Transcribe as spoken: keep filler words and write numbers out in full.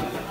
Gracias.